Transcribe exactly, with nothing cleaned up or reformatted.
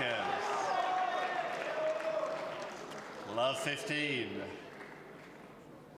Marquez. Love fifteen.